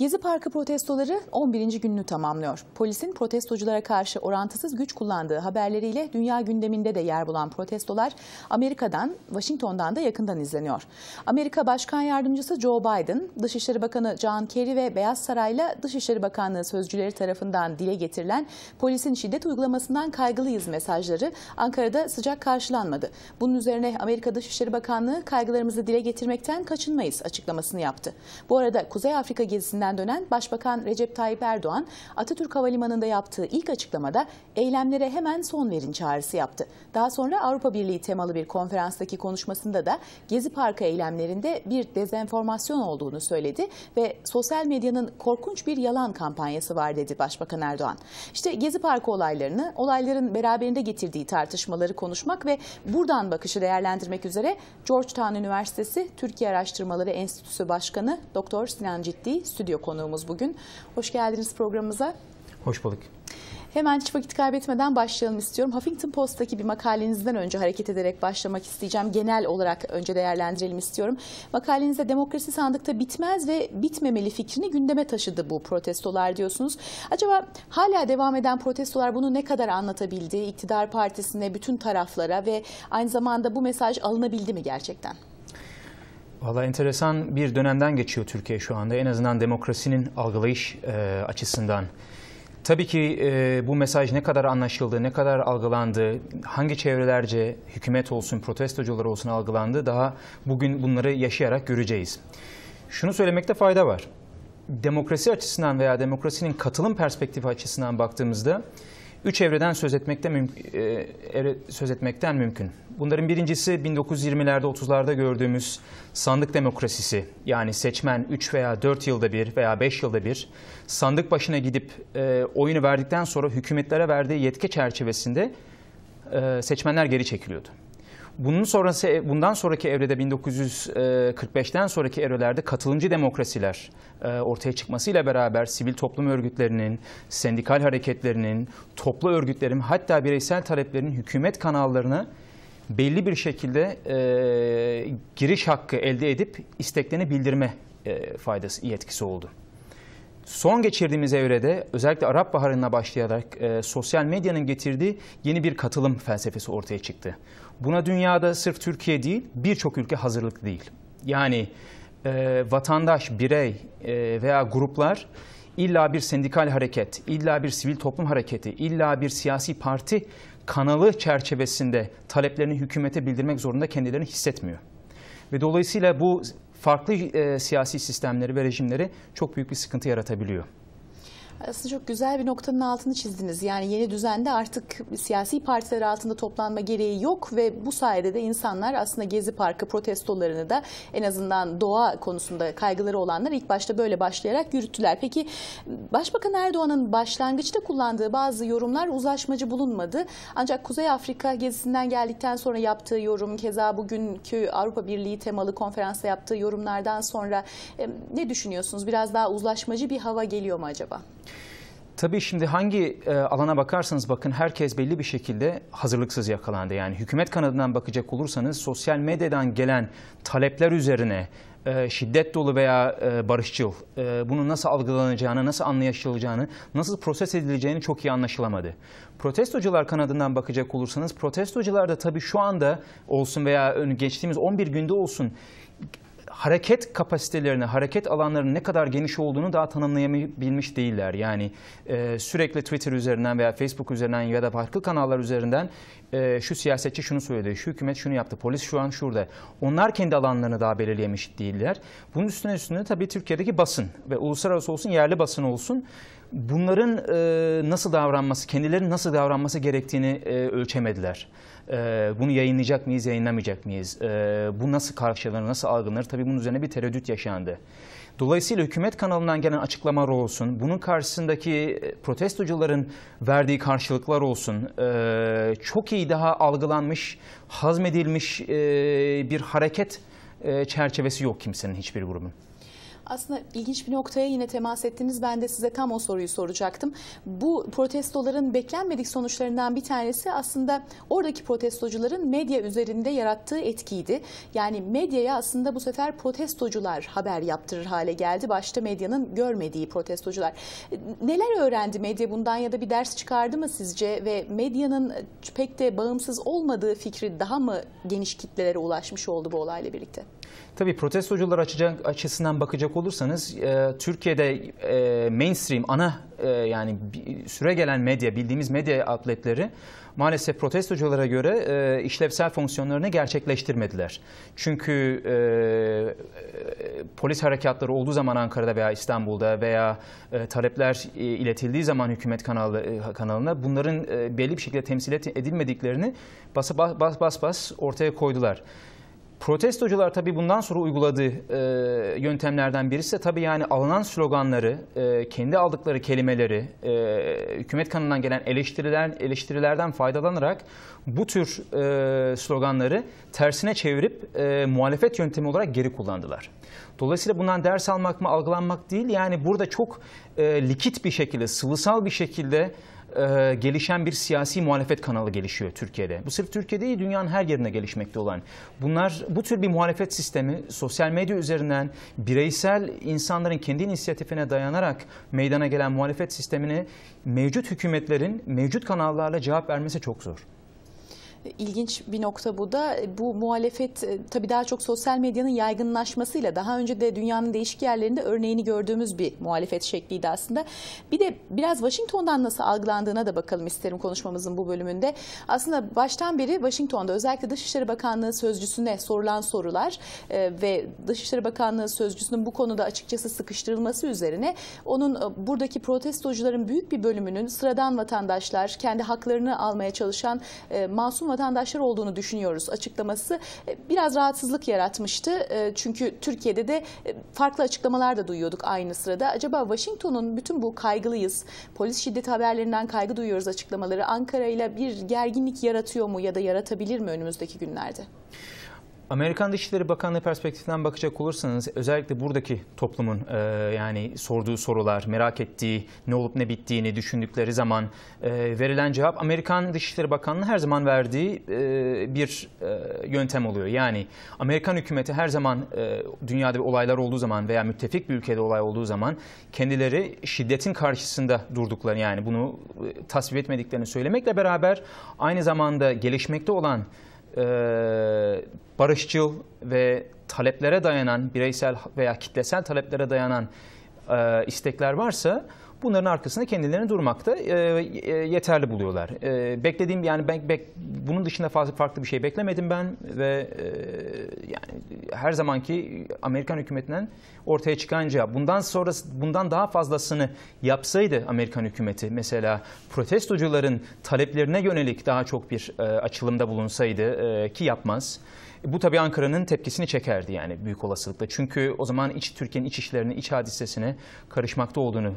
Gezi Parkı protestoları 11. gününü tamamlıyor. Polisin protestoculara karşı orantısız güç kullandığı haberleriyle dünya gündeminde de yer bulan protestolar Amerika'dan, Washington'dan da yakından izleniyor. Amerika Başkan Yardımcısı Joe Biden, Dışişleri Bakanı John Kerry ve Beyaz Saray'la Dışişleri Bakanlığı sözcüleri tarafından dile getirilen polisin şiddet uygulamasından kaygılıyız mesajları Ankara'da sıcak karşılanmadı. Bunun üzerine Amerika Dışişleri Bakanlığı kaygılarımızı dile getirmekten kaçınmayız açıklamasını yaptı. Bu arada Kuzey Afrika gezisinden dönen Başbakan Recep Tayyip Erdoğan, Atatürk Havalimanı'nda yaptığı ilk açıklamada eylemlere hemen son verin çağrısı yaptı. Daha sonra Avrupa Birliği temalı bir konferanstaki konuşmasında da Gezi Parkı eylemlerinde bir dezenformasyon olduğunu söyledi ve sosyal medyanın korkunç bir yalan kampanyası var dedi Başbakan Erdoğan. İşte Gezi Parkı olaylarını, olayların beraberinde getirdiği tartışmaları konuşmak ve buradan bakışı değerlendirmek üzere Georgetown Üniversitesi Türkiye Araştırmaları Enstitüsü Başkanı Dr. Sinan Ciddi stüdyo konuğumuz bugün. Hoş geldiniz programımıza. Hoş bulduk. Hemen hiç vakit kaybetmeden başlayalım istiyorum. Huffington Post'taki bir makalenizden önce hareket ederek başlamak isteyeceğim. Genel olarak önce değerlendirelim istiyorum. Makalenizde demokrasi sandıkta bitmez ve bitmemeli fikrini gündeme taşıdı bu protestolar diyorsunuz. Acaba hala devam eden protestolar bunu ne kadar anlatabildi? İktidar partisine, bütün taraflara ve aynı zamanda bu mesaj alınabildi mi gerçekten? Vallahi enteresan bir dönemden geçiyor Türkiye şu anda. En azından demokrasinin algılayış açısından. Tabii ki bu mesaj ne kadar anlaşıldı, ne kadar algılandı, hangi çevrelerce hükümet olsun, protestocular olsun algılandı daha bugün bunları yaşayarak göreceğiz. Şunu söylemekte fayda var. Demokrasi açısından veya demokrasinin katılım perspektifi açısından baktığımızda üç evreden söz etmekten mümkün. Bunların birincisi 1920'lerde, 30'larda gördüğümüz sandık demokrasisi. Yani seçmen 3 veya 4 yılda bir veya 5 yılda bir sandık başına gidip oyunu verdikten sonra hükümetlere verdiği yetki çerçevesinde seçmenler geri çekiliyordu. Bundan sonraki evrede 1945'ten sonraki evrelerde katılımcı demokrasiler ortaya çıkmasıyla beraber sivil toplum örgütlerinin, sendikal hareketlerinin, toplu örgütlerin hatta bireysel taleplerin hükümet kanallarına belli bir şekilde giriş hakkı elde edip isteklerini bildirme yetkisi oldu. Son geçirdiğimiz evrede özellikle Arap Baharı'na başlayarak sosyal medyanın getirdiği yeni bir katılım felsefesi ortaya çıktı. Buna dünyada sırf Türkiye değil birçok ülke hazırlıklı değil. Yani vatandaş, birey veya gruplar illa bir sendikal hareket, illa bir sivil toplum hareketi, illa bir siyasi parti kanalı çerçevesinde taleplerini hükümete bildirmek zorunda kendilerini hissetmiyor. Ve dolayısıyla bu farklı siyasi sistemleri ve rejimleri çok büyük bir sıkıntı yaratabiliyor. Aslında çok güzel bir noktanın altını çizdiniz. Yani yeni düzende artık siyasi partiler altında toplanma gereği yok ve bu sayede de insanlar aslında Gezi Parkı protestolarını da en azından doğa konusunda kaygıları olanlar ilk başta böyle başlayarak yürüttüler. Peki Başbakan Erdoğan'ın başlangıçta kullandığı bazı yorumlar uzlaşmacı bulunmadı. Ancak Kuzey Afrika gezisinden geldikten sonra yaptığı yorum, keza bugünkü Avrupa Birliği temalı konferansta yaptığı yorumlardan sonra ne düşünüyorsunuz? Biraz daha uzlaşmacı bir hava geliyor mu acaba? Tabii şimdi hangi alana bakarsanız bakın herkes belli bir şekilde hazırlıksız yakalandı. Yani hükümet kanadından bakacak olursanız sosyal medyadan gelen talepler üzerine şiddet dolu veya barışçıl bunun nasıl algılanacağını, nasıl anlaşılacağını, nasıl proses edileceğini çok iyi anlaşılamadı. Protestocular kanadından bakacak olursanız protestocular da tabii şu anda olsun veya geçtiğimiz 11 günde olsun hareket kapasitelerini, hareket alanlarının ne kadar geniş olduğunu daha tanımlayabilmiş değiller. Yani sürekli Twitter üzerinden veya Facebook üzerinden ya da farklı kanallar üzerinden şu siyasetçi şunu söyledi, şu hükümet şunu yaptı, polis şu an şurada. Onlar kendi alanlarını daha belirleyemiş değiller. Bunun üstüne tabii Türkiye'deki basın ve uluslararası olsun, yerli basın olsun bunların nasıl davranması, kendilerinin nasıl davranması gerektiğini ölçemediler. Bunu yayınlayacak mıyız, yayınlamayacak mıyız? Bu nasıl karşılanır, nasıl algılanır? Tabii bunun üzerine bir tereddüt yaşandı. Dolayısıyla hükümet kanalından gelen açıklamalar olsun, bunun karşısındaki protestocuların verdiği karşılıklar olsun, çok iyi daha algılanmış, hazmedilmiş bir hareket çerçevesi yok kimsenin, hiçbir grubun. Aslında ilginç bir noktaya yine temas ettiniz. Ben de size tam o soruyu soracaktım. Bu protestoların beklenmedik sonuçlarından bir tanesi aslında oradaki protestocuların medya üzerinde yarattığı etkiydi. Yani medyaya aslında bu sefer protestocular haber yaptırır hale geldi. Başta medyanın görmediği protestocular. Neler öğrendi medya bundan ya da bir ders çıkardı mı sizce? Ve medyanın pek de bağımsız olmadığı fikri daha mı geniş kitlelere ulaşmış oldu bu olayla birlikte? Tabii protestocular açısından bakacak olursanız Türkiye'de mainstream, yani süregelen medya, bildiğimiz medya outletleri maalesef protestoculara göre işlevsel fonksiyonlarını gerçekleştirmediler. Çünkü polis harekatları olduğu zaman Ankara'da veya İstanbul'da veya talepler iletildiği zaman hükümet kanalına bunların belli bir şekilde temsil edilmediklerini bas bas ortaya koydular. Protestocular tabii bundan sonra uyguladığı yöntemlerden birisi de tabii yani alınan sloganları, kendi aldıkları kelimeleri, hükümet kanalından gelen eleştirilerden faydalanarak bu tür sloganları tersine çevirip muhalefet yöntemi olarak geri kullandılar. Dolayısıyla bundan ders almak mı, algılanmak değil, yani burada çok likit bir şekilde, sıvısal bir şekilde gelişen bir siyasi muhalefet kanalı gelişiyor Türkiye'de. Bu sırf Türkiye değil, dünyanın her yerine gelişmekte olan. Bu tür bir muhalefet sistemi sosyal medya üzerinden bireysel insanların kendi inisiyatifine dayanarak meydana gelen muhalefet sistemini mevcut hükümetlerin mevcut kanallarla cevap vermesi çok zor. İlginç bir nokta bu da. Bu muhalefet tabii daha çok sosyal medyanın yaygınlaşmasıyla, daha önce de dünyanın değişik yerlerinde örneğini gördüğümüz bir muhalefet şekliydi aslında. Bir de biraz Washington'dan nasıl algılandığına da bakalım isterim konuşmamızın bu bölümünde. Aslında baştan beri Washington'da özellikle Dışişleri Bakanlığı Sözcüsü'ne sorulan sorular ve Dışişleri Bakanlığı Sözcüsü'nün bu konuda açıkçası sıkıştırılması üzerine onun buradaki protestocuların büyük bir bölümünün sıradan vatandaşlar, kendi haklarını almaya çalışan masum vatandaşlar olduğunu düşünüyoruz açıklaması biraz rahatsızlık yaratmıştı. Çünkü Türkiye'de de farklı açıklamalar da duyuyorduk aynı sırada. Acaba Washington'un bütün bu kaygılıyız, polis şiddeti haberlerinden kaygı duyuyoruz açıklamaları Ankara ile bir gerginlik yaratıyor mu ya da yaratabilir mi önümüzdeki günlerde? Amerikan Dışişleri Bakanlığı perspektifinden bakacak olursanız özellikle buradaki toplumun yani sorduğu sorular, merak ettiği, ne olup ne bittiğini düşündükleri zaman verilen cevap Amerikan Dışişleri Bakanlığı her zaman verdiği bir yöntem oluyor. Yani Amerikan hükümeti her zaman dünyada bir olaylar olduğu zaman veya müttefik bir ülkede olay olduğu zaman kendileri şiddetin karşısında durdukları, yani bunu tasvip etmediklerini söylemekle beraber aynı zamanda gelişmekte olan barışçıl ve taleplere dayanan, bireysel veya kitlesel taleplere dayanan istekler varsa bunların arkasında kendilerini durmakta yeterli buluyorlar. Beklediğim, yani bunun dışında fazla farklı bir şey beklemedim ben ve yani her zamanki Amerikan hükümetinden ortaya çıkan cevap. Bundan daha fazlasını yapsaydı Amerikan hükümeti, mesela protestocuların taleplerine yönelik daha çok bir açılımda bulunsaydı ki yapmaz. Bu tabii Ankara'nın tepkisini çekerdi yani büyük olasılıkla. Çünkü o zaman Türkiye'nin iç işlerine, iç hadisesine karışmakta olduğunu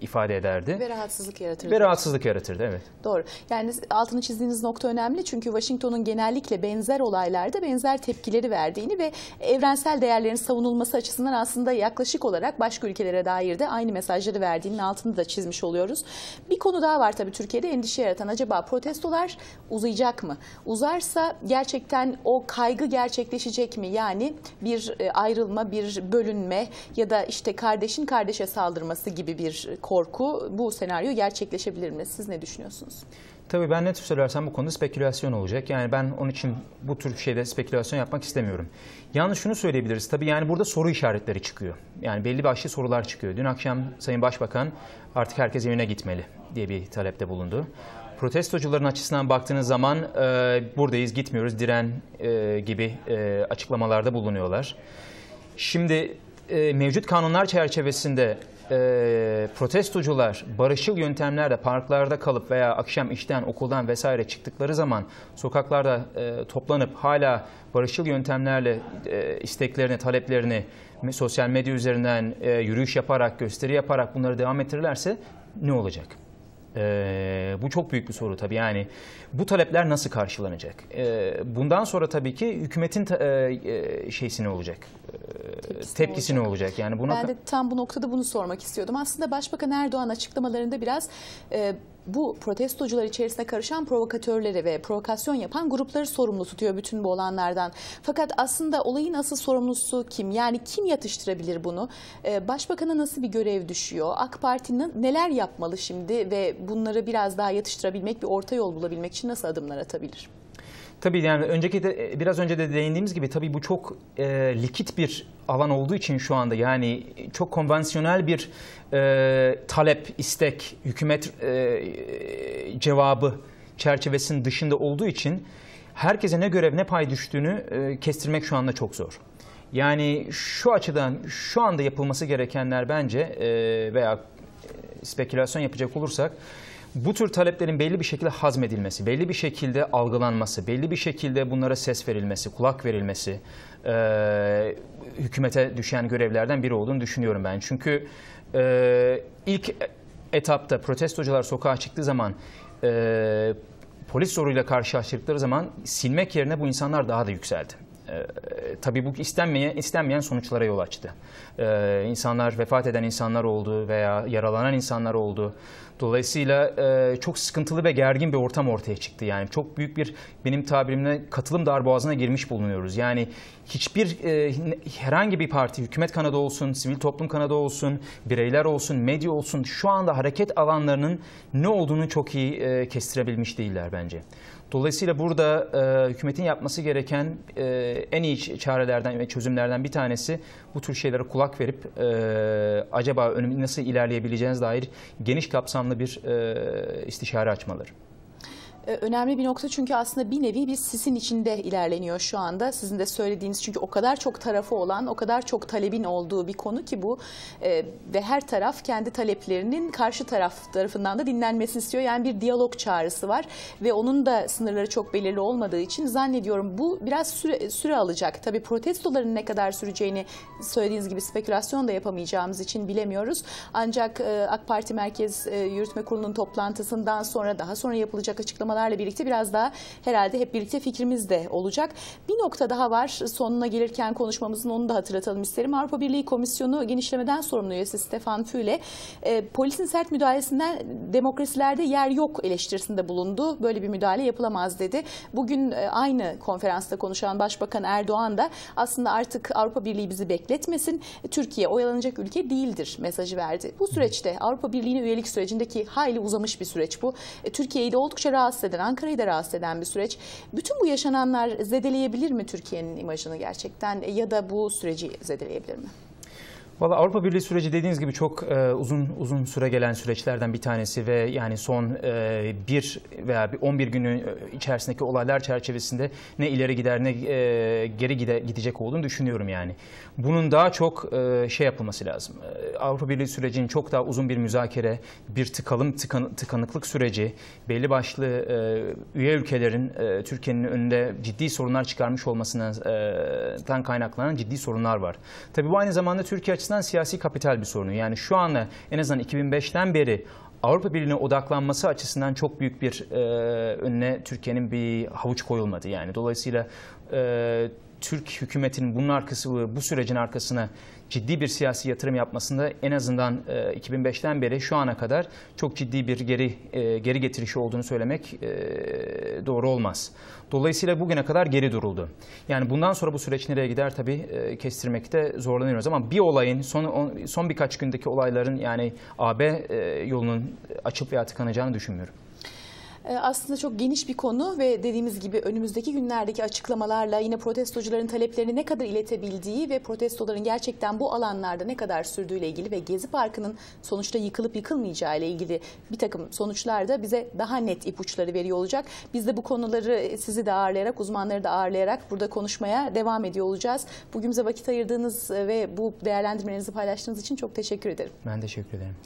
ifade ederdi. Ve rahatsızlık yaratırdı. Ve rahatsızlık yaratırdı, evet. Doğru. Yani altını çizdiğiniz nokta önemli. Çünkü Washington'un genellikle benzer olaylarda benzer tepkileri verdiğini ve evrensel değerlerin savunulması açısından aslında yaklaşık olarak başka ülkelere dair de aynı mesajları verdiğinin altını da çizmiş oluyoruz. Bir konu daha var tabii Türkiye'de endişe yaratan. Acaba protestolar uzayacak mı? Uzarsa gerçekten o kaygı gerçekleşecek mi? Yani bir ayrılma, bir bölünme ya da işte kardeşin kardeşe saldırması gibi bir korku, bu senaryo gerçekleşebilir mi? Siz ne düşünüyorsunuz? Tabii ben ne söylersem bu konuda spekülasyon olacak. Yani ben onun için bu tür şeyde spekülasyon yapmak istemiyorum. Yalnız şunu söyleyebiliriz. Tabii yani burada soru işaretleri çıkıyor. Yani belli başlı sorular çıkıyor. Dün akşam Sayın Başbakan artık herkes evine gitmeli diye bir talepte bulundu. Protestocuların açısından baktığınız zaman buradayız, gitmiyoruz, diren gibi açıklamalarda bulunuyorlar. Şimdi mevcut kanunlar çerçevesinde protestocular barışçıl yöntemlerde parklarda kalıp veya akşam işten, okuldan vesaire çıktıkları zaman sokaklarda toplanıp hala barışçıl yöntemlerle isteklerini, taleplerini sosyal medya üzerinden yürüyüş yaparak, gösteri yaparak bunları devam ettirirlerse ne olacak? Bu çok büyük bir soru tabii. Yani bu talepler nasıl karşılanacak? Bundan sonra tabii ki hükümetin şeysi ne olacak? Tepkisi ne olacak? Yani buna... Ben de tam bu noktada bunu sormak istiyordum. Aslında Başbakan Erdoğan açıklamalarında biraz... bu protestocular içerisine karışan provokatörleri ve provokasyon yapan grupları sorumlu tutuyor bütün bu olanlardan. Fakat aslında olayın asıl sorumlusu kim? Yani kim yatıştırabilir bunu? Başbakan'a nasıl bir görev düşüyor? AK Parti neler yapmalı şimdi ve bunları biraz daha yatıştırabilmek, bir orta yol bulabilmek için nasıl adımlar atabilir? Tabii yani biraz önce de değindiğimiz gibi tabii bu çok likit bir alan olduğu için şu anda, yani çok konvansiyonel bir talep, istek, hükümet cevabı çerçevesinin dışında olduğu için herkese ne görev ne pay düştüğünü kestirmek şu anda çok zor. Yani şu açıdan şu anda yapılması gerekenler bence veya spekülasyon yapacak olursak, bu tür taleplerin belli bir şekilde hazmedilmesi, belli bir şekilde algılanması, belli bir şekilde bunlara ses verilmesi, kulak verilmesi hükümete düşen görevlerden biri olduğunu düşünüyorum ben. Çünkü ilk etapta protestocular sokağa çıktığı zaman, polis zoruyla karşılaştıkları zaman silmek yerine bu insanlar daha da yükseldi. Tabii bu istenmeyen sonuçlara yol açtı. Vefat eden insanlar oldu veya yaralanan insanlar oldu. Dolayısıyla çok sıkıntılı ve gergin bir ortam ortaya çıktı. Yani çok büyük bir, benim tabirimle, katılım darboğazına girmiş bulunuyoruz. Yani hiçbir herhangi bir parti, hükümet kanadı olsun, sivil toplum kanadı olsun, bireyler olsun, medya olsun, şu anda hareket alanlarının ne olduğunu çok iyi kestirebilmiş değiller bence. Dolayısıyla burada hükümetin yapması gereken en iyi çarelerden ve çözümlerden bir tanesi bu tür şeylere kulak verip acaba nasıl ilerleyebileceğiniz dair geniş kapsamlı bir istişare açmaları. Önemli bir nokta, çünkü aslında bir nevi bir sisin içinde ilerleniyor şu anda. Sizin de söylediğiniz, çünkü o kadar çok tarafı olan, o kadar çok talebin olduğu bir konu ki bu. Ve her taraf kendi taleplerinin karşı taraf tarafından da dinlenmesini istiyor. Yani bir diyalog çağrısı var ve onun da sınırları çok belirli olmadığı için zannediyorum bu biraz süre alacak. Tabii protestoların ne kadar süreceğini söylediğiniz gibi spekülasyon da yapamayacağımız için bilemiyoruz. Ancak AK Parti Merkez Yürütme Kurulu'nun toplantısından sonra, daha sonra yapılacak açıklama birlikte biraz daha herhalde hep birlikte fikrimiz de olacak. Bir nokta daha var, sonuna gelirken konuşmamızın, onu da hatırlatalım isterim. Avrupa Birliği Komisyonu genişlemeden sorumlu üyesi Stefan Füle, polisin sert müdahalesinden demokrasilerde yer yok eleştirisinde bulundu. Böyle bir müdahale yapılamaz dedi. Bugün aynı konferansta konuşan Başbakan Erdoğan da aslında artık Avrupa Birliği bizi bekletmesin, Türkiye oyalanacak ülke değildir mesajı verdi. Bu süreçte, Avrupa Birliği'nin üyelik sürecindeki hayli uzamış bir süreç bu. Türkiye'yi de oldukça rahatsız eden, Ankara'yı da rahatsız eden bir süreç. Bütün bu yaşananlar zedeleyebilir mi Türkiye'nin imajını gerçekten, ya da bu süreci zedeleyebilir mi? Valla Avrupa Birliği süreci dediğiniz gibi çok uzun süre gelen süreçlerden bir tanesi ve yani son 11 günü içerisindeki olaylar çerçevesinde ne ileri gider ne geri gidecek olduğunu düşünüyorum yani. Bunun daha çok yapılması lazım. Avrupa Birliği sürecinin çok daha uzun bir müzakere, bir tıkanıklık süreci, belli başlı üye ülkelerin Türkiye'nin önünde ciddi sorunlar çıkarmış olmasından kaynaklanan ciddi sorunlar var. Tabii bu aynı zamanda Türkiye açısından siyasi kapital bir sorunu. Yani şu anda en azından 2005'ten beri Avrupa Birliği'ne odaklanması açısından çok büyük bir önüne Türkiye'nin bir havuç koyulmadı. Yani dolayısıyla Türk hükümetinin bunun arkası, bu sürecin arkasına ciddi bir siyasi yatırım yapmasında en azından 2005'ten beri şu ana kadar çok ciddi bir geri getirişi olduğunu söylemek doğru olmaz. Dolayısıyla bugüne kadar geri duruldu. Yani bundan sonra bu süreç nereye gider tabii kestirmekte zorlanıyoruz. Ama bir olayın, son birkaç gündeki olayların, yani AB yolunun açıp veya tıkanacağını düşünmüyorum. Aslında çok geniş bir konu ve dediğimiz gibi önümüzdeki günlerdeki açıklamalarla yine protestocuların taleplerini ne kadar iletebildiği ve protestoların gerçekten bu alanlarda ne kadar sürdüğüyle ilgili ve Gezi Parkı'nın sonuçta yıkılıp yıkılmayacağı ile ilgili bir takım sonuçlar da bize daha net ipuçları veriyor olacak. Biz de bu konuları sizi de ağırlayarak, uzmanları da ağırlayarak burada konuşmaya devam ediyor olacağız. Bugün bize vakit ayırdığınız ve bu değerlendirmelerinizi paylaştığınız için çok teşekkür ederim. Ben teşekkür ederim.